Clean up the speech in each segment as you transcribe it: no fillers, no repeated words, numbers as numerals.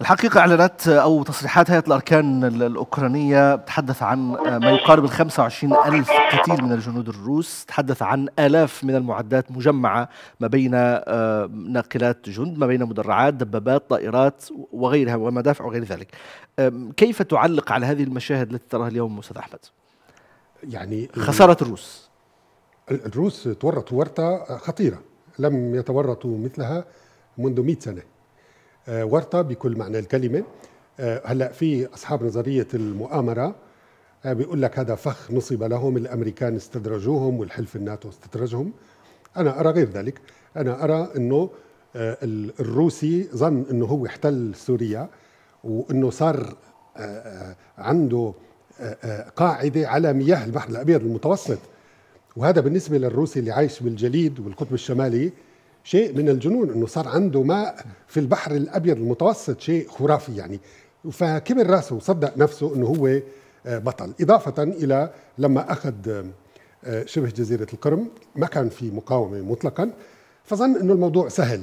الحقيقة أعلنت أو تصريحات هيئة الأركان الأوكرانية تحدث عن ما يقارب 25,000 قتيل من الجنود الروس، تحدث عن آلاف من المعدات مجمعة ما بين ناقلات جند، ما بين مدرعات، دبابات، طائرات وغيرها ومدافع وغير ذلك. كيف تعلق على هذه المشاهد التي تراها اليوم أستاذ أحمد؟ يعني خسارة الروس. الروس تورطوا ورطة خطيرة لم يتورطوا مثلها منذ 100 سنة. ورطة بكل معنى الكلمة. هلا في أصحاب نظرية المؤامرة بيقول لك هذا فخ نصب لهم، الأمريكان استدرجوهم والحلف الناتو استدرجهم. أنا أرى غير ذلك، أنا أرى أنه الروسي ظن أنه هو احتل سوريا وأنه صار عنده قاعدة على مياه البحر الأبيض المتوسط، وهذا بالنسبة للروسي اللي عايش بالجليد والقطب الشمالي شيء من الجنون، انه صار عنده ماء في البحر الابيض المتوسط، شيء خرافي يعني. فكبر راسه وصدق نفسه انه هو بطل، اضافه الى لما اخذ شبه جزيره القرم ما كان في مقاومه مطلقا، فظن انه الموضوع سهل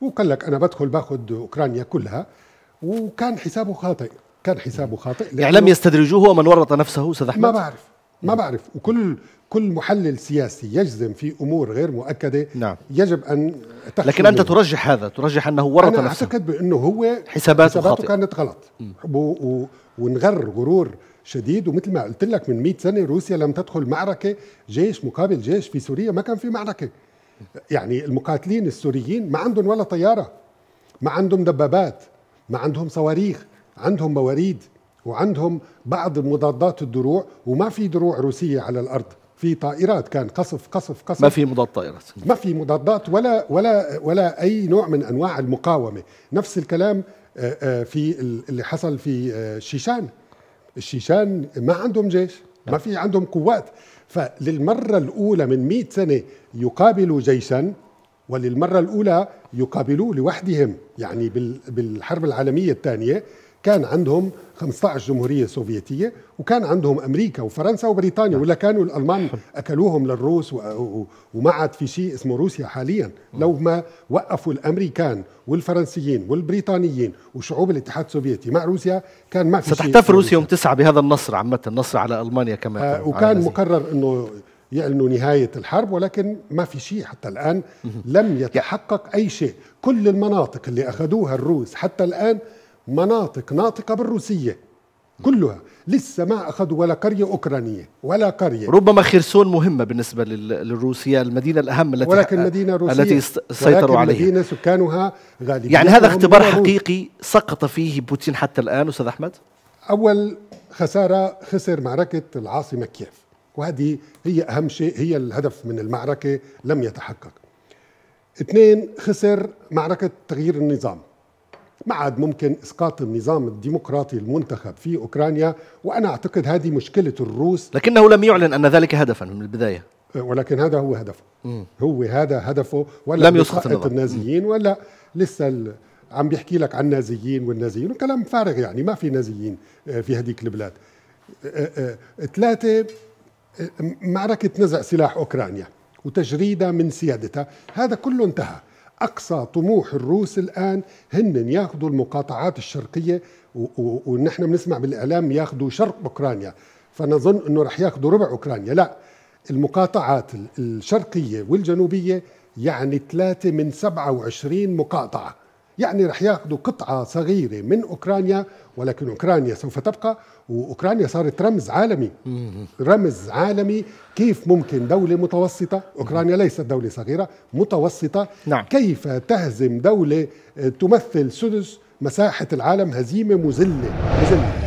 وقال لك انا بدخل باخذ اوكرانيا كلها، وكان حسابه خاطئ، كان حسابه خاطئ يعني لم يستدرجوه. ومن ورط نفسه استاذ احمد؟ ما بعرف، وكل محلل سياسي يجزم في امور غير مؤكده. نعم. يجب ان تخشى، لكن انت ترجح هذا، ترجح انه ورط نفسه. انا اعتقد بانه هو حساباته كانت غلط ونغر غرور شديد، ومثل ما قلت لك من 100 سنه روسيا لم تدخل معركه جيش مقابل جيش في سوريا، ما كان في معركه. يعني المقاتلين السوريين ما عندهم ولا طياره، ما عندهم دبابات، ما عندهم صواريخ، عندهم مواريد وعندهم بعض مضادات الدروع، وما في دروع روسية على الأرض، في طائرات كان قصف. ما في مضاد طائرات، ما في مضادات ولا أي نوع من أنواع المقاومة. نفس الكلام في اللي حصل في الشيشان. الشيشان ما عندهم جيش، ما في عندهم قوات، فللمرة الأولى من 100 سنة يقابلوا جيشا، وللمرة الأولى يقابلوا لوحدهم. يعني بالحرب العالمية الثانية كان عندهم 15 جمهورية سوفيتية، وكان عندهم أمريكا وفرنسا وبريطانيا، ولا كانوا الألمان أكلوهم للروس، وما عاد في شيء اسمه روسيا حاليا لو ما وقفوا الأمريكان والفرنسيين والبريطانيين وشعوب الاتحاد السوفيتي مع روسيا، كان ما في شيء. ستحتفل روسيا يوم 9 بهذا النصر، عامة النصر على ألمانيا كما وكان مقرر أنه يعلنوا نهاية الحرب، ولكن ما في شيء حتى الآن، لم يتحقق أي شيء. كل المناطق اللي أخذوها الروس حتى الآن مناطق ناطقة بالروسية كلها، لسه ما أخذوا ولا قرية أوكرانية ولا قرية. ربما خرسون مهمة بالنسبة للروسية، المدينة الأهم التي سيطروا عليها، ولكن مدينة سكانها غالبا. يعني هذا اختبار حقيقي سقط فيه بوتين حتى الآن أستاذ أحمد. أول خسارة خسر معركة العاصمة كييف، وهذه هي أهم شيء، هي الهدف من المعركة لم يتحقق. اثنين، خسر معركة تغيير النظام، ما عاد ممكن اسقاط النظام الديمقراطي المنتخب في اوكرانيا، وانا اعتقد هذه مشكله الروس. لكنه لم يعلن ان ذلك هدفا من البدايه، ولكن هذا هو هدفه. هو هذا هدفه، ولا لم يسقط النازيين ولا لسه عم بيحكي لك عن النازيين والنازيين، وكلام فارغ يعني، ما في نازيين في هذيك البلاد. ثلاثه، معركه نزع سلاح اوكرانيا وتجريدها من سيادتها، هذا كله انتهى. أقصى طموح الروس الآن هن ياخذوا المقاطعات الشرقية، ونحن بنسمع بالإعلام ياخذوا شرق أوكرانيا، فنظن أنه رح ياخذوا ربع أوكرانيا. لا، المقاطعات الشرقية والجنوبية يعني 3 من 27 مقاطعة، يعني رح ياخذوا قطعة صغيرة من أوكرانيا، ولكن أوكرانيا سوف تبقى. وأوكرانيا صارت رمز عالمي، رمز عالمي كيف ممكن دولة متوسطة، أوكرانيا ليست دولة صغيرة، متوسطة، نعم، كيف تهزم دولة تمثل سدس مساحة العالم هزيمة مذلة.